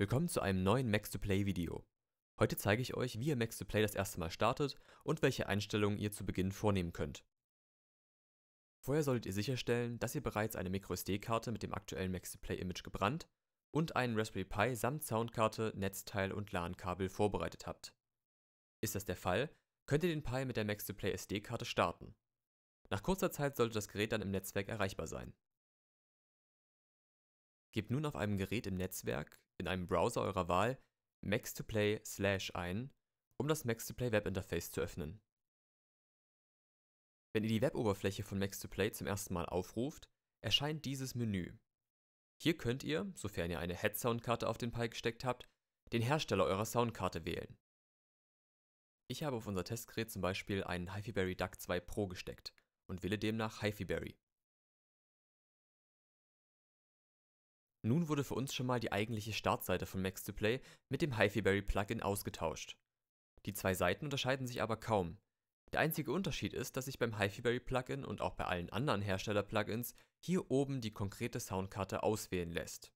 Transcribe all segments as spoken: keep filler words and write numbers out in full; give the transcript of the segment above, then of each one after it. Willkommen zu einem neuen Max to Play Video. Heute zeige ich euch, wie ihr Max to Play das erste Mal startet und welche Einstellungen ihr zu Beginn vornehmen könnt. Vorher solltet ihr sicherstellen, dass ihr bereits eine MicroSD-Karte mit dem aktuellen Max to Play-Image gebrannt und einen Raspberry Pi samt Soundkarte, Netzteil und LAN-Kabel vorbereitet habt. Ist das der Fall, könnt ihr den Pi mit der Max to Play S D-Karte starten. Nach kurzer Zeit sollte das Gerät dann im Netzwerk erreichbar sein. Gebt nun auf einem Gerät im Netzwerk, in einem Browser eurer Wahl, Max to Play slash ein, um das Max to Play Webinterface zu öffnen. Wenn ihr die Weboberfläche von Max to Play zum ersten Mal aufruft, erscheint dieses Menü. Hier könnt ihr, sofern ihr eine Head-Soundkarte auf den Pi gesteckt habt, den Hersteller eurer Soundkarte wählen. Ich habe auf unser Testgerät zum Beispiel einen HiFiBerry D A C zwei Pro gesteckt und wähle demnach HiFiBerry. Nun wurde für uns schon mal die eigentliche Startseite von Max to Play mit dem HiFiBerry Plugin ausgetauscht. Die zwei Seiten unterscheiden sich aber kaum. Der einzige Unterschied ist, dass sich beim HiFiBerry Plugin und auch bei allen anderen Hersteller-Plugins hier oben die konkrete Soundkarte auswählen lässt.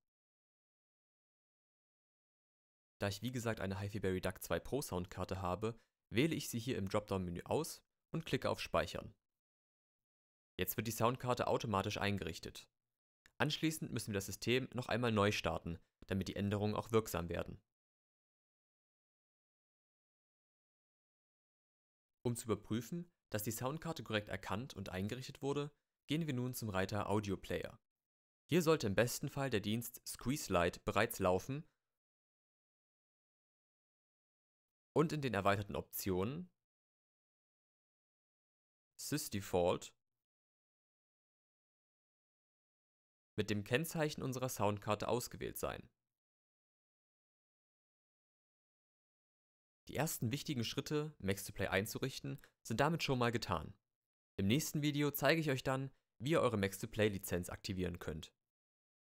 Da ich wie gesagt eine HiFiBerry D A C zwei Pro Soundkarte habe, wähle ich sie hier im Dropdown-Menü aus und klicke auf Speichern. Jetzt wird die Soundkarte automatisch eingerichtet. Anschließend müssen wir das System noch einmal neu starten, damit die Änderungen auch wirksam werden. Um zu überprüfen, dass die Soundkarte korrekt erkannt und eingerichtet wurde, gehen wir nun zum Reiter Audio Player. Hier sollte im besten Fall der Dienst Squeezelite bereits laufen und in den erweiterten Optionen SysDefault mit dem Kennzeichen unserer Soundkarte ausgewählt sein. Die ersten wichtigen Schritte, Max to Play einzurichten, sind damit schon mal getan. Im nächsten Video zeige ich euch dann, wie ihr eure Max to Play Lizenz aktivieren könnt.